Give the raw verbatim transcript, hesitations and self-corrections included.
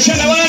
Shut up!